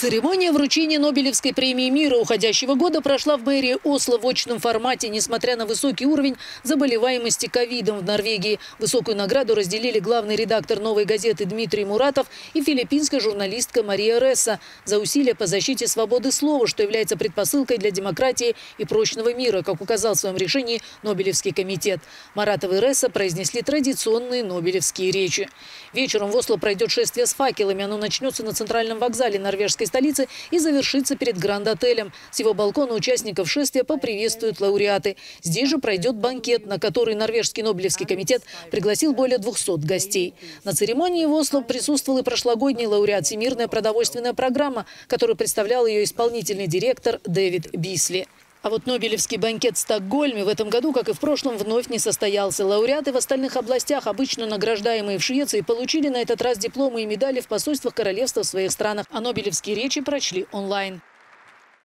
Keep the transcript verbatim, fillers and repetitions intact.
Церемония вручения Нобелевской премии мира уходящего года прошла в мэрии Осло в очном формате, несмотря на высокий уровень заболеваемости ковидом в Норвегии. Высокую награду разделили главный редактор «Новой газеты» Дмитрий Муратов и филиппинская журналистка Мария Ресса за усилия по защите свободы слова, что является предпосылкой для демократии и прочного мира, как указал в своем решении Нобелевский комитет. Муратов и Ресса произнесли традиционные нобелевские речи. Вечером в Осло пройдет шествие с факелами. Оно начнется на центральном вокзале норвежской столицы и завершится перед Гранд-отелем. С его балкона участников шествия поприветствуют лауреаты. Здесь же пройдет банкет, на который норвежский Нобелевский комитет пригласил более двухсот гостей. На церемонии в Осло присутствовал и прошлогодний лауреат «Всемирная продовольственная программа», которую представлял ее исполнительный директор Дэвид Бисли. А вот Нобелевский банкет в Стокгольме в этом году, как и в прошлом, вновь не состоялся. Лауреаты в остальных областях, обычно награждаемые в Швеции, получили на этот раз дипломы и медали в посольствах королевства в своих странах, а нобелевские речи прочли онлайн.